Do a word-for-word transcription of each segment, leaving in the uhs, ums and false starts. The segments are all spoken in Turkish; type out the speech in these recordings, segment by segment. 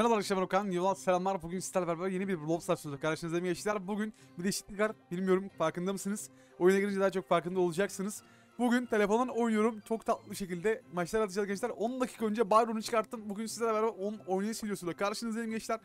Merhaba arkadaşlar, Okan Yılmaz, selamlar. Bugün Stellar Barber yeni bir Brawl Stars sözü karşınızda gençler. Bugün bir değişiklik var, bilmiyorum farkında mısınız? Oyuna girince daha çok farkında olacaksınız. Bugün telefondan oynuyorum, çok tatlı bir şekilde maçlar atacağız gençler. on dakika önce Byron'u çıkarttım. Bugün sizlerle beraber on oynayış videosuyla karşınızdayım gençler.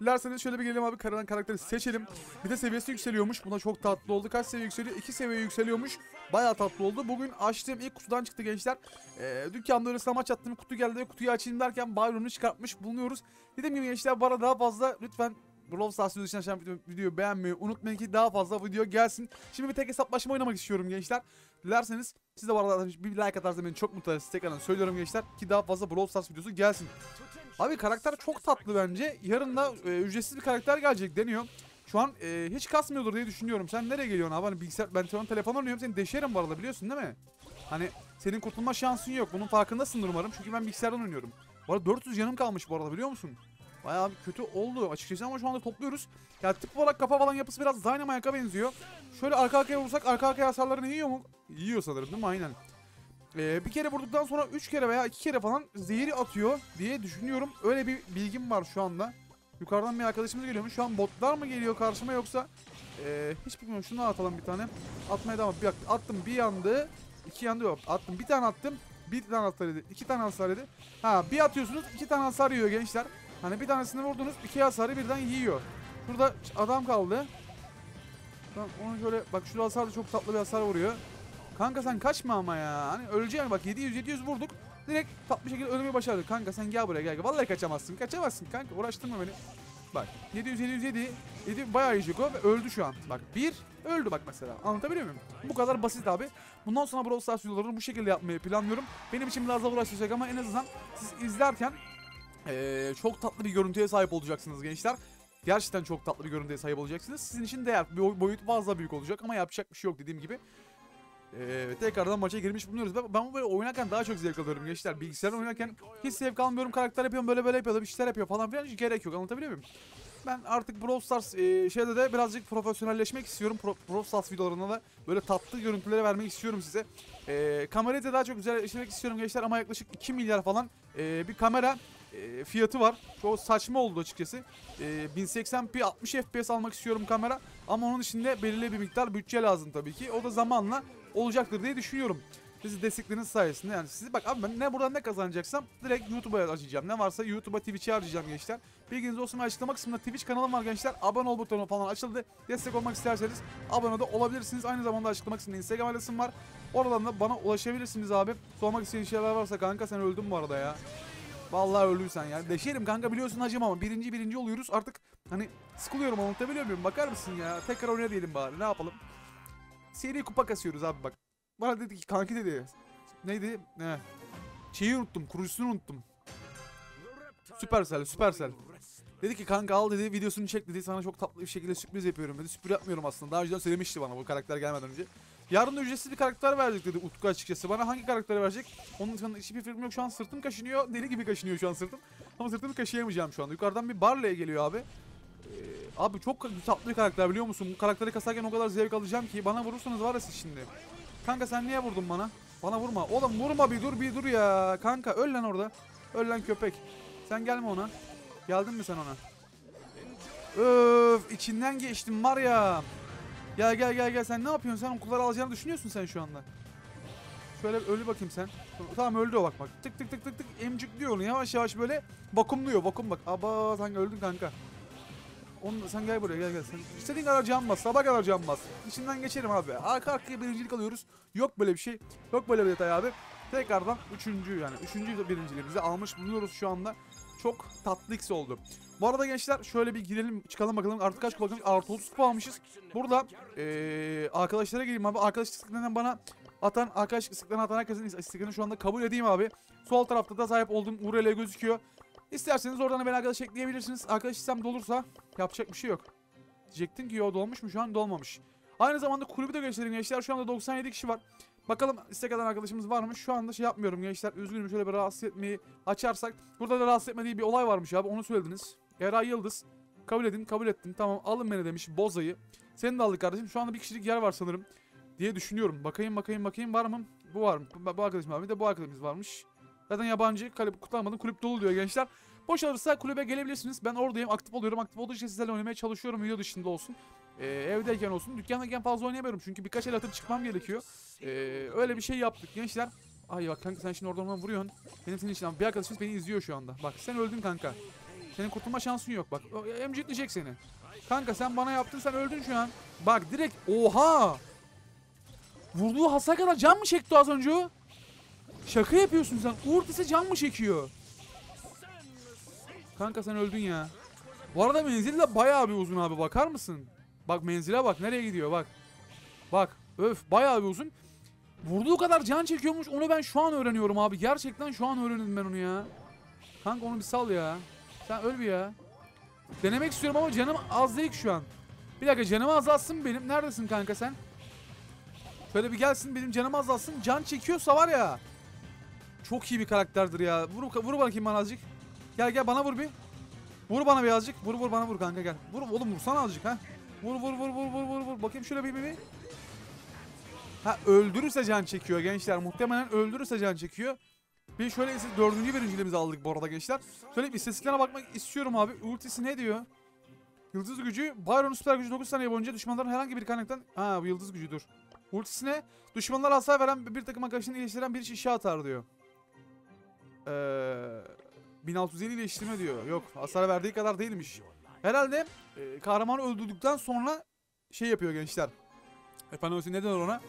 Dilerseniz şöyle bir gelelim abi, karadan karakteri seçelim. Bir de seviyesi yükseliyormuş, buna çok tatlı oldu. Kaç seviye yükseliyor? iki seviye yükseliyormuş. Bayağı tatlı oldu. Bugün açtığım ilk kutudan çıktı gençler. Ee, dükkanda öyle samaç attığım kutu geldi. Kutuyu açayım derken Byron'u çıkartmış bulunuyoruz. Dediğim gibi gençler, bana daha fazla lütfen Brawl Stars için açan videoyu beğenmeyi unutmayın ki daha fazla video gelsin. Şimdi bir tek hesaplaşma oynamak istiyorum gençler. Dilerseniz siz de bu arada bir like atarsanız beni çok mutlu edersiniz. Tekrardan söylüyorum gençler ki daha fazla Brawl Stars videosu gelsin. Abi karakter çok tatlı bence. Yarın da e, ücretsiz bir karakter gelecek deniyor. Şu an e, hiç kasmıyordur diye düşünüyorum. Sen nereye geliyorsun abi? Hani bilgisayar, ben telefon oynuyorum, seni deşerim bu arada, biliyorsun değil mi? Hani senin kurtulma şansın yok. Bunun farkındasındır umarım. Çünkü ben bilgisayardan oynuyorum. Bu arada dört yüz yanım kalmış bu arada, biliyor musun? Bayağı kötü oldu açıkçası ama şu anda topluyoruz. Ya tip olarak kafa falan yapısı biraz Dynamite'a benziyor. Şöyle arka arkaya vursak arka arkaya hasarlarını yiyor mu? Yiyor sanırım değil mi? Aynen. Ee, bir kere vurduktan sonra üç kere veya iki kere falan zehiri atıyor diye düşünüyorum. Öyle bir bilgim var şu anda. Yukarıdan bir arkadaşımız geliyormuş. Şu an botlar mı geliyor karşıma yoksa? Ee, hiç bilmiyorum. Şunu atalım bir tane. Atmaya devam. Bir attım, bir yandı. İki yandı yok. Attım, bir tane attım. Bir tane hasar yedi. İki tane hasar yedi. Ha, bir atıyorsunuz iki tane hasar yiyor gençler. Hani bir tanesini vurdunuz iki hasarı birden yiyor. Burada adam kaldı. Ben onu şöyle bak, şu hasar da çok tatlı bir hasar vuruyor. Kanka sen kaçma ama ya. Hani öleceğim bak, yedi yüz yedi yüz vurduk. Direkt tatlı bir şekilde ölmeyi başardık. Kanka sen gel buraya, gel. Vallahi kaçamazsın. Kaçamazsın kanka. Uğraştırma beni. Bak yedi yüz yedi yüz yedi. Bayağı yiyecek o ve öldü şu an. Bak bir öldü bak mesela. Anlatabiliyor muyum? Bu kadar basit abi. Bundan sonra Brawl Stars videolarını bu şekilde yapmayı planlıyorum. Benim için biraz daha uğraşacak ama en azından siz izlerken Ee, çok tatlı bir görüntüye sahip olacaksınız gençler. Gerçekten çok tatlı bir görüntüye sahip olacaksınız. Sizin için değer, boyut fazla büyük olacak ama yapacak bir şey yok dediğim gibi. Ee, tekrardan maça girmiş bulunuyoruz. Ben, ben böyle oynarken daha çok zevk alıyorum gençler. Bilgisayarla oynarken hiç zevk almıyorum. Karakter yapıyorum, böyle böyle yapıyorum, bir şeyler yapıyor falan filan, hiç gerek yok, anlatabiliyor muyum? Ben artık Brawl Stars e, şeyde de birazcık profesyonelleşmek istiyorum. Pro, Brawl Stars videolarına da böyle tatlı görüntülere vermek istiyorum size. E, kamerayı da daha çok güzelleştirmek istiyorum gençler ama yaklaşık iki milyar falan e, bir kamera E, fiyatı var. Çok saçma oldu açıkçası. E, bin seksen p altmış f p s almak istiyorum kamera. Ama onun içinde belirli bir miktar bütçe lazım tabii ki. O da zamanla olacaktır diye düşünüyorum. Sizi destekleriniz sayesinde yani. Sizi bak abi, ben ne buradan ne kazanacaksam direkt YouTube'a açacağım. Ne varsa YouTube'a, Twitch'e harcayacağım gençler. Bilginiz olsun, açıklama kısmında Twitch kanalım var gençler. Abone ol butonu falan açıldı. Destek olmak isterseniz abone de olabilirsiniz. Aynı zamanda açıklama kısmında Instagram adresim var. Oradan da bana ulaşabilirsiniz abi. Sormak isteyen şeyler varsa. Kanka sen öldün bu arada ya. Vallahi öldüysen ya. Deşerim kanka, biliyorsun hacım ama birinci birinci oluyoruz artık. Hani sıkılıyorum, anlatabiliyor muyum? Bakar mısın ya? Tekrar oyna diyelim bari, ne yapalım? Seri kupa kasıyoruz abi bak. Bana dedi ki kanki dedi. Neydi? Heh. Şeyi unuttum, kurucusunu unuttum. Süpersel, Süpersel. Dedi ki kanka al dedi, videosunu çek dedi. Sana çok tatlı bir şekilde sürpriz yapıyorum dedi. Sürpriz yapmıyorum aslında. Daha önceden söylemişti bana bu karakter gelmeden önce. Yarın da ücretsiz bir karakter verecek dedi Utku açıkçası. Bana hangi karakteri verecek? Onun için hiçbir fikrim yok. Şu an sırtım kaşınıyor. Deli gibi kaşınıyor şu an sırtım. Ama sırtımı kaşıyamayacağım şu anda. Yukarıdan bir Barley'e geliyor abi. Ee, abi çok tatlı bir karakter, biliyor musun? Bu karakteri kasarken o kadar zevk alacağım ki. Bana vurursanız var ya siz şimdi. Kanka sen niye vurdun bana? Bana vurma. Oğlum vurma, bir dur bir dur ya. Kanka öl lan orada. Öl lan köpek. Sen gelme ona. Geldin mi sen ona? Öf, içinden geçtim var ya. Gel gel gel gel, sen ne yapıyorsun, sen okulları alacağını düşünüyorsun sen şu anda. Şöyle ölü bakayım sen. Tamam öldü o, bak bak. Tık tık tık tık tık emcikliyor onu, yavaş yavaş böyle vakumluyor, vakum bak. Aba sen öldün kanka. Onu, sen gel buraya gel gel. Sen istediğin kadar can bas, sabah kadar can bas. İçinden geçerim abi. Arka arkaya birincilik alıyoruz. Yok böyle bir şey, yok böyle bir detay abi. Tekrardan üçüncü yani üçüncü birinciliğimizi almış bulunuyoruz şu anda. Çok tatlı X oldu. Bu arada gençler şöyle bir girelim çıkalım bakalım. Artık kaç kupa? Artı otuz kupa almışız. Burada ee, arkadaşlara gireyim abi. Arkadaşlık istiklerinden bana atan, arkadaşlık istiklerinden atan herkesin istiklerini şu anda kabul edeyim abi. Sol tarafta da sahip olduğum U R L gözüküyor. İsterseniz oradan beni arkadaş ekleyebilirsiniz. Arkadaş istem dolursa yapacak bir şey yok. Diyecektin ki yo dolmuş mu, şu an dolmamış. Aynı zamanda kulübü de göstereyim gençler. Şu anda doksan yedi kişi var. Bakalım istek eden arkadaşımız var mı? Şu anda şey yapmıyorum gençler. Üzgünüm, şöyle bir rahatsız etmeyi açarsak. Burada da rahatsız etmediği bir olay varmış abi. Onu söylediniz. Eray Yıldız. Kabul edin. Kabul ettim. Tamam alın beni demiş. Boza'yı. Seni de aldık kardeşim. Şu anda bir kişilik yer var sanırım. Diye düşünüyorum. Bakayım bakayım bakayım. Var mı? Bu var mı? Bu arkadaşım abi de bu arkadaşımız varmış. Zaten yabancı. Kulüp kutlamadım. Kulüp dolu diyor gençler. Boş alırsa kulübe gelebilirsiniz. Ben oradayım, aktif oluyorum. Aktif olduğu için sizlerle oynamaya çalışıyorum. Video dışında olsun, ee, evdeyken olsun. Dükkandayken fazla oynayamıyorum çünkü birkaç el atıp çıkmam gerekiyor. Ee, öyle bir şey yaptık gençler. Ay bak kanka, sen şimdi oradan oradan vuruyorsun. Benim senin için bir arkadaşımız beni izliyor şu anda. Bak sen öldün kanka. Senin kurtulma şansın yok bak. Emcikleyecek seni. Kanka sen bana yaptın, sen öldün şu an. Bak direkt, oha! Vurduğu hasar kadar can mı çekti az önce o? Şaka yapıyorsun sen. Urtis'e can mı çekiyor? Kanka sen öldün ya. Bu arada menzil de bayağı bir uzun abi, bakar mısın? Bak menzile bak, nereye gidiyor bak. Bak öf, bayağı bir uzun. Vurduğu kadar can çekiyormuş, onu ben şu an öğreniyorum abi. Gerçekten şu an öğrendim ben onu ya. Kanka onu bir sal ya. Sen öl bir ya. Denemek istiyorum ama canım az değil şu an. Bir dakika, canımı azalsın benim. Neredesin kanka sen? Şöyle bir gelsin, benim canım azalsın. Can çekiyorsa var ya. Çok iyi bir karakterdir ya. Vur, vur bakayım bana azıcık. Gel gel bana vur bir. Vur bana birazcık. Vur vur bana vur kanka gel. Vur oğlum, vursana azıcık ha. Vur vur vur vur vur vur vur. Bakayım şöyle bir bir bir. Ha öldürürse can çekiyor gençler. Muhtemelen öldürürse can çekiyor. Bir şöyle dördüncü birinciliğimizi aldık bu arada gençler. Şöyle bir istatistiklerine bakmak istiyorum abi. Ultisi ne diyor? Yıldız gücü. Byron süper gücü dokuz saniye boyunca düşmanların herhangi bir kaynaktan. Ha bu yıldız gücüdür. Ultisine düşmanlara hasar veren bir takım arkadaşını iyileştiren bir şişe atar diyor. Ee, bin altı yüz elli iyileştirme diyor. Yok, hasar verdiği kadar değilmiş. Herhalde e, kahramanı öldürdükten sonra şey yapıyor gençler. Efendim ne diyor ona?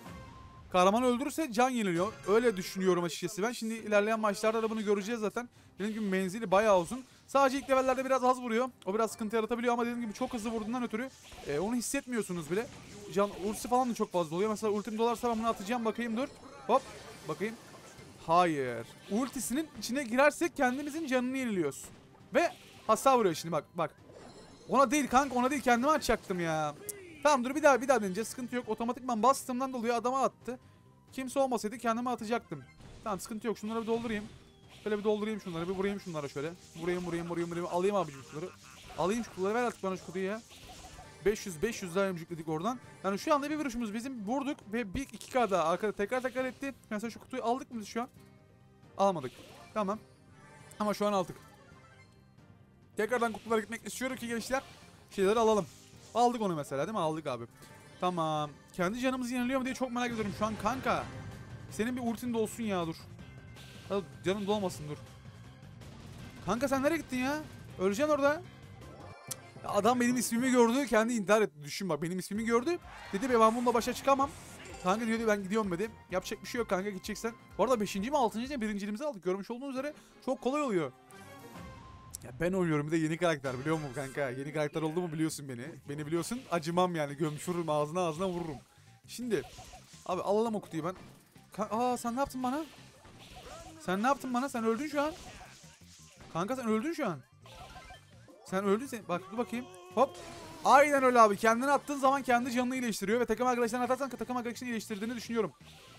Kahramanı öldürürse can yeniliyor. Öyle düşünüyorum açıkçası ben. Şimdi ilerleyen maçlarda da bunu göreceğiz zaten. Dediğim gibi menzili bayağı uzun. Sadece ilk levellerde biraz az vuruyor. O biraz sıkıntı yaratabiliyor ama dediğim gibi çok hızlı vurduğundan ötürü e, onu hissetmiyorsunuz bile. Can ultisi falan da çok fazla oluyor. Mesela ultim dolarsa ben bunu atacağım. Bakayım dur. Hop. Bakayım. Hayır. Ultisinin içine girersek kendimizin canını yeniliyoruz. Ve hasar vuruyor şimdi bak. Bak. Ona değil kanka, ona değil, kendime atacaktım ya. Tamam dur, bir daha bir daha deneyeceğiz. Sıkıntı yok. Otomatikman bastığımdan dolayı adama attı. Kimse olmasaydı kendime atacaktım. Tamam sıkıntı yok. Şunları bir doldurayım. Şöyle bir doldurayım şunları. Bir vurayım şunlara şöyle. Vurayım vurayım vurayım. vurayım. Alayım abi şunları. Alayım şu kutuları. Ver artık bana şu kutuyu ya. beş yüz beş yüz daha emcükledik oradan. Yani şu anda bir vuruşumuz bizim, vurduk ve bir iki K daha arkada tekrar tekrar etti. Mesela şu kutuyu aldık mı şu an? Almadık. Tamam. Ama şu an aldık. Tekrardan kutulara gitmek istiyorum ki gençler şeyleri alalım. Aldık onu mesela değil mi? Aldık abi. Tamam. Kendi canımızı yeniliyor mu diye çok merak ediyorum şu an kanka. Senin bir ultin de olsun ya, dur. Hadi canım dolmasın dur. Kanka sen nereye gittin ya? Öleceksin orada. Adam benim ismimi gördü, kendi intihar etti. Düşün bak, benim ismimi gördü. Dedi be ben bununla başa çıkamam. Kanka diyordu ben gidiyorum dedi. Yapacak bir şey yok kanka, gideceksen. Bu arada beşinci mi altıncı mi birinciliğimizi aldık. Görmüş olduğunuz üzere çok kolay oluyor. Ya ben oluyorum bir de yeni karakter, biliyor musun kanka? Yeni karakter oldu mu biliyorsun beni. Beni biliyorsun, acımam yani, gömçürürüm, ağzına ağzına vururum. Şimdi abi alalım o kutuyu ben. Kanka, aa sen ne yaptın bana? Sen ne yaptın bana? Sen öldün şu an. Kanka sen öldün şu an. Sen öldün sen. Bak dur bakayım. Hop. Aynen öyle abi. Kendini attığın zaman kendi canını iyileştiriyor. Ve takım arkadaşlarına atarsan takım arkadaşını iyileştirdiğini düşünüyorum.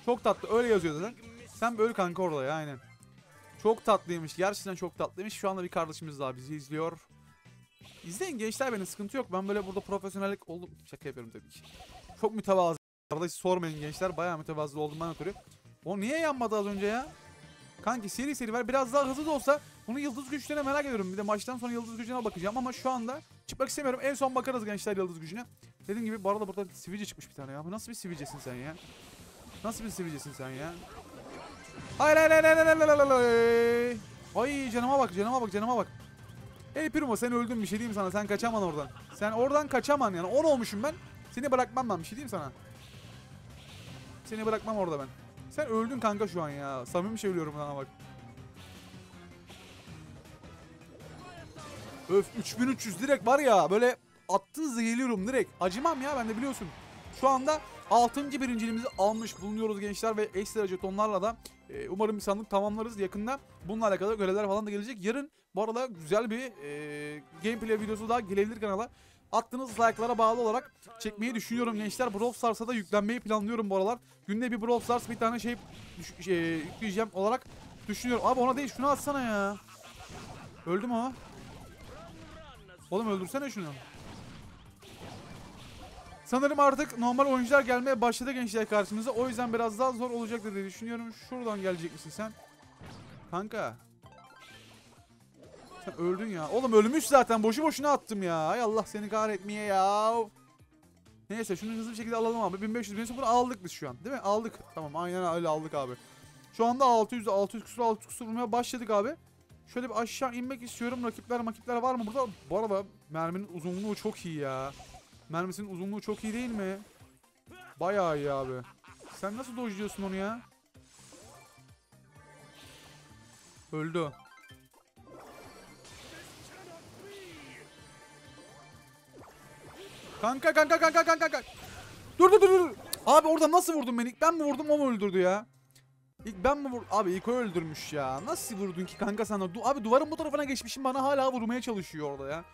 Çok tatlı. Öyle yazıyor zaten. Sen böyle kanka orada ya, aynen. Çok tatlıymış. Gerçekten çok tatlıymış. Şu anda bir kardeşimiz daha bizi izliyor. İzleyin gençler beni. Sıkıntı yok. Ben böyle burada profesyonellik oldum. Şaka yapıyorum tabii ki. Çok mütevazı. Kardeş sormayın gençler. Bayağı mütevazı oldum ben ötürü. O niye yanmadı az önce ya? Kanki seri seri ver. Biraz daha hızlı da olsa bunu yıldız güçlerine merak ediyorum. Bir de maçtan sonra yıldız gücüne bakacağım ama şu anda çıkmak istemiyorum. En son bakarız gençler yıldız gücüne. Dediğim gibi bu arada burada sivilce çıkmış bir tane ya. Bu nasıl bir sivilcesin sen ya? Nasıl bir sivilcesin sen ya? Hayır hayır hayır hayır hayır hayır hayır. Ay canıma bak, canıma bak, canıma bak. Ey Primo sen öldün, bir şey diyeyim sana. Sen kaçaman oradan. Sen oradan kaçaman yani. on olmuşum ben. Seni bırakmam ben, bir şey diyeyim sana. Seni bırakmam orada ben. Sen öldün kanka şu an ya. Samimi söylüyorum sana bak. Öf üç bin üç yüz direkt var ya, böyle attığınızda geliyorum direkt. Acımam ya ben de, biliyorsun. Şu anda altıncı birinciliğimizi almış bulunuyoruz gençler ve ekstra jetonlarla da e, umarım bir sandık tamamlarız yakında. Bununla alakalı görevler falan da gelecek. Yarın bu arada güzel bir e, gameplay videosu daha gelebilir kanala. Attığınız like'lara bağlı olarak çekmeyi düşünüyorum gençler. Brawl Stars'a da yüklenmeyi planlıyorum bu aralar. Günde bir Brawl Stars bir tane şey, şey yükleyeceğim olarak düşünüyorum. Abi ona değil şunu atsana ya. Öldü mü o? Oğlum öldürsene şunu. Sanırım artık normal oyuncular gelmeye başladı gençler karşımıza. O yüzden biraz daha zor olacak diye düşünüyorum. Şuradan gelecek misin sen? Kanka. Sen öldün ya. Oğlum ölmüş zaten. Boşu boşuna attım ya. Ay Allah seni kahretmeye ya. Neyse şunu hızlı bir şekilde alalım abi. bin beş yüz bin sıfır aldık biz şu an. Değil mi? Aldık. Tamam aynen öyle aldık abi. Şu anda altı yüz altı yüz küsur altı yüz küsur vurmaya başladık abi. Şöyle bir aşağı inmek istiyorum. Rakipler makipler var mı burada? Bu arada merminin uzunluğu çok iyi ya. Mermisinin uzunluğu çok iyi değil mi? Bayağı iyi abi. Sen nasıl dojluyorsun onu ya? Öldü. Kanka kanka kanka kanka kanka. Dur dur dur dur. Abi orada nasıl vurdun beni? İlk ben mi vurdum o mu öldürdü ya? İlk ben mi vurdum? Abi ilk o öldürmüş ya. Nasıl vurdun ki kanka sen? Abi duvarın bu tarafına geçmişim, bana hala vurmaya çalışıyor orada ya.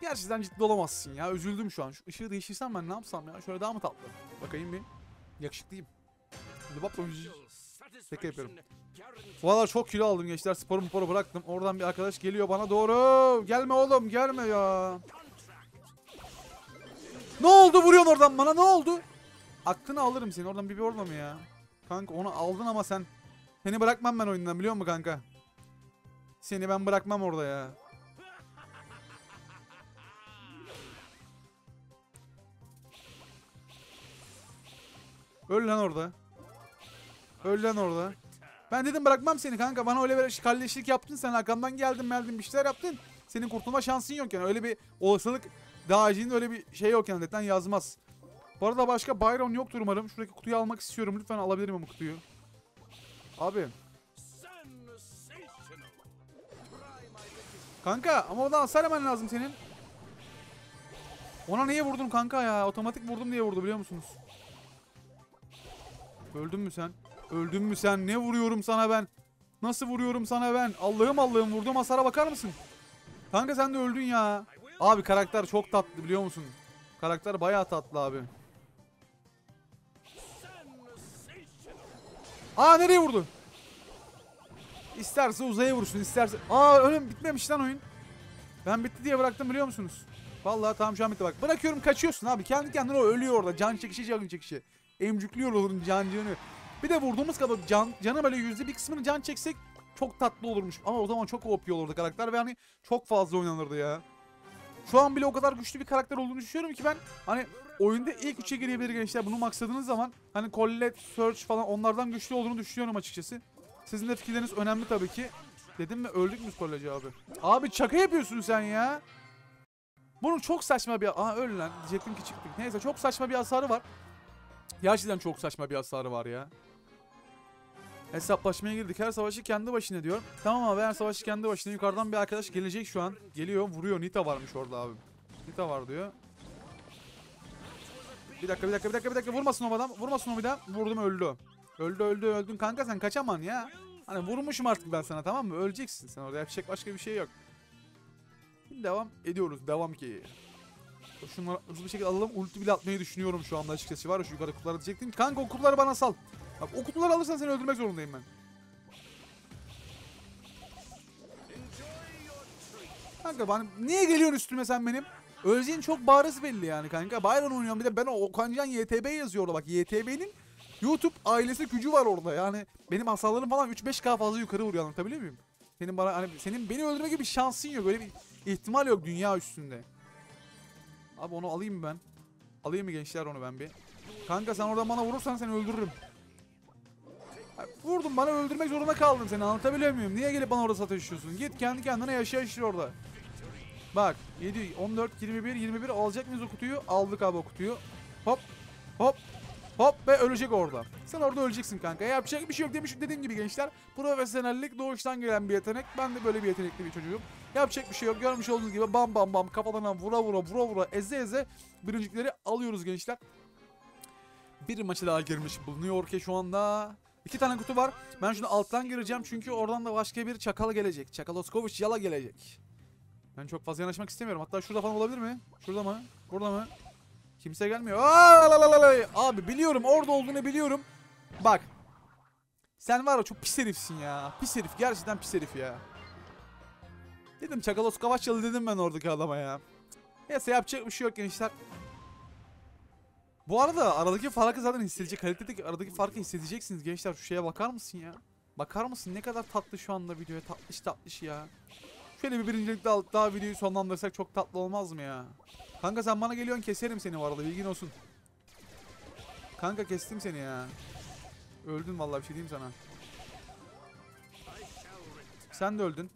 Gerçekten ciddi olamazsın ya. Üzüldüm şu an. Şu ışığı değiştirsem ben ne yapsam ya? Şöyle daha mı tatlı? Bakayım bir. Yakışıklıyım. Şaka yapıyorum. Valla çok kilo aldım gençler. Sporu sporu bıraktım. Oradan bir arkadaş geliyor bana doğru. Gelme oğlum gelme ya. Ne oldu? Vuruyorsun oradan bana. Ne oldu? Aklını alırım seni. Oradan bir bir orada mı ya? Kanka onu aldın ama sen. Seni bırakmam ben oyundan, biliyor musun kanka? Seni ben bırakmam orada ya. Öl lan orada. Öl lan orada. Ben dedim bırakmam seni kanka. Bana öyle bir kalleşlik yaptın sen. Arkamdan geldin meldin bir şeyler yaptın. Senin kurtulma şansın yok yani. Öyle bir olasılık dağcının öyle bir şey yok yani. Neden yazmaz. Bu arada başka Byron yoktur umarım. Şuradaki kutuyu almak istiyorum. Lütfen alabilirim bu kutuyu. Abi. Kanka ama oradan hasar hemen lazım senin. Ona niye vurdum kanka ya? Otomatik vurdum diye vurdu biliyor musunuz? Öldün mü sen? Öldün mü sen? Ne vuruyorum sana ben? Nasıl vuruyorum sana ben? Allah'ım Allah'ım vurduğum hasara bakar mısın? Kanka sen de öldün ya. Abi karakter çok tatlı biliyor musun? Karakter bayağı tatlı abi. Aa nereye vurdu? İsterse uzaya vursun isterse. Aa ölüm bitmemiş lan oyun. Ben bitti diye bıraktım biliyor musunuz? Vallahi tam şu an bitti bak. Bırakıyorum kaçıyorsun abi. Kendi kendine o ölüyor orada. Can çekişi can çekişi. Emcüklüyor olurun can canı. Bir de vurduğumuz kadar can, canı böyle yüzde bir kısmını can çeksek çok tatlı olurmuş. Ama o zaman çok O P olurdu karakter ve hani çok fazla oynanırdı ya. Şu an bile o kadar güçlü bir karakter olduğunu düşünüyorum ki ben hani oyunda ilk üçe girebilir gençler. Bunu maksadınız zaman hani Collette, Search falan onlardan güçlü olduğunu düşünüyorum açıkçası. Sizin de fikirleriniz önemli tabii ki. Dedim mi öldük mü Collette abi? Abi şaka yapıyorsun sen ya. Bunun çok saçma bir... Aa öl lan diyecektim ki çıktık. Neyse çok saçma bir hasarı var. Gerçekten çok saçma bir hasarı var ya. Hesaplaşmaya girdik. Her savaşı kendi başına diyor. Tamam abi her savaşı kendi başına. Yukarıdan bir arkadaş gelecek şu an. Geliyor vuruyor. Nita varmış orada abi. Nita var diyor. Bir dakika bir dakika bir dakika bir dakika. Vurmasın o adam. Vurmasın o bir daha. Vurdum öldü. Öldü öldü öldün kanka sen kaçaman ya. Hani vurmuşum artık ben sana tamam mı? Öleceksin sen orada. Yapacak başka bir şey yok. Devam ediyoruz. Devam ki. Şunları hızlı bir şekilde alalım. Ulti bile atmayı düşünüyorum şu anda açıkçası. Var ya şu yukarı kutulara diyecektim. Kanka o kutuları bana sal. Bak o kutuları alırsan seni öldürmek zorundayım ben. Kanka bana niye geliyorsun üstüme sen benim? Öleceğin çok bariz belli yani kanka. Byron oynuyorum bir de ben o Okan Y T B yazıyor orada. Bak Y T B'nin YouTube ailesi gücü var orada. Yani benim hasarlarım falan üç beş K fazla yukarı vuruyor anlatabiliyor muyum? Senin bana hani senin beni öldürmek gibi bir şansın yok. Böyle bir ihtimal yok dünya üstünde. Abi onu alayım ben. Alayım mı gençler onu ben bir? Kanka sen oradan bana vurursan seni öldürürüm. Abi, vurdum bana öldürmek zorunda kaldım seni anlatabiliyor muyum? Niye gelip bana orada satışıyorsun? Git kendi kendine yaşa yaşa orada. Bak yedi, on dört, yirmi bir, yirmi bir alacak mıyız o kutuyu? Aldık abi o kutuyu. Hop hop hop ve ölecek orada. Sen orada öleceksin kanka. Yapacak bir şey yok demiş dediğim gibi gençler. Profesyonellik doğuştan gelen bir yetenek. Ben de böyle bir yetenekli bir çocuğum. Yapacak bir şey yok. Görmüş olduğunuz gibi bam bam bam kafalarına vura vura vura vura eze eze birincikleri alıyoruz gençler. Bir maçı daha girmiş bulunuyor ki şu anda. İki tane kutu var. Ben şunu alttan gireceğim çünkü oradan da başka bir çakal gelecek. Çakaloskovic yala gelecek. Ben çok fazla yanaşmak istemiyorum. Hatta şurada falan olabilir mi? Şurada mı? Burada mı? Kimse gelmiyor. Aa, abi biliyorum orada olduğunu biliyorum. Bak. Sen var ya çok pis herifsin ya. Pis herif gerçekten pis herif ya. Dedim Çakaloskovaç yalı dedim ben oradaki adama ya. Neyse yapacak bir şey yok gençler. Bu arada aradaki farkı zaten hissedilecek. Kalitedeki aradaki farkı hissedeceksiniz gençler. Şu şeye bakar mısın ya? Bakar mısın? Ne kadar tatlı şu anda videoya. Tatlış tatlış ya. Şöyle bir birincilikte alt daha videoyu sonlandırsak çok tatlı olmaz mı ya? Kanka sen bana geliyorsun, keserim seni bu arada, bilgin olsun. Kanka kestim seni ya. Öldün vallahi, bir şey diyeyim sana. Sen de öldün.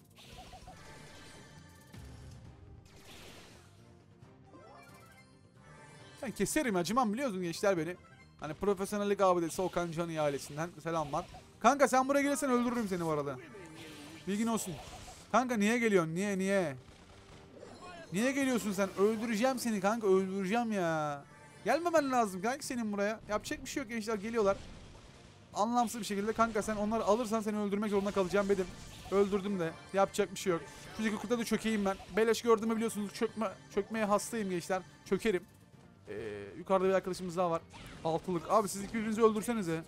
Ben keserim, acımam, biliyorsun gençler beni. Hani profesyonellik abidesi Okan Can'ı ailesinden selamlar. Kanka sen buraya gelirsen öldürürüm seni bu arada. Bilgin olsun. Kanka niye geliyorsun? Niye niye? Niye geliyorsun sen? Öldüreceğim seni kanka, öldüreceğim ya. Gelmemen lazım kanka senin buraya. Yapacak bir şey yok gençler, geliyorlar. Anlamsız bir şekilde kanka sen onları alırsan seni öldürmek zorunda kalacağım dedim. Öldürdüm de yapacak bir şey yok. Çünkü kurtta da çökeyim ben. Beleş gördüğümü biliyorsunuz, çökme, çökmeye hastayım gençler. Çökerim. Ee, yukarıda bir arkadaşımız daha var. Altılık. Abi siz birbirinizi öldürsenize.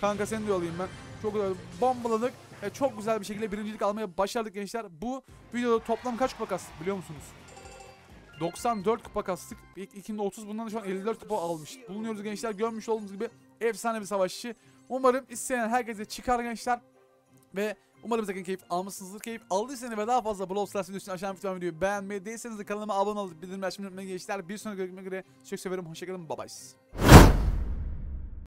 Kanka seni de alayım ben. Çok güzel. Bombaladık. Ee, çok güzel bir şekilde birincilik almaya başardık gençler. Bu videoda toplam kaç kupa kastık biliyor musunuz? doksan dört kupa kastık. İlk ikinde otuz, bundan da şu an elli dört kupa almış bulunuyoruz gençler. Görmüş olduğunuz gibi efsane bir savaşçı. Umarım isteyen herkese çıkar gençler. Ve umarım zaten keyif almışsınızdır. Keyif aldıysanız ve daha fazla Brawl Stars videosu için aşağıdan lütfen videoyu beğenmeyi, değilseniz de kanalıma abone olup bildirimleri açmayı unutmayın gençler. Bir sonraki görüşmek üzere. Çok severim. Hoşçakalın. Bye bye.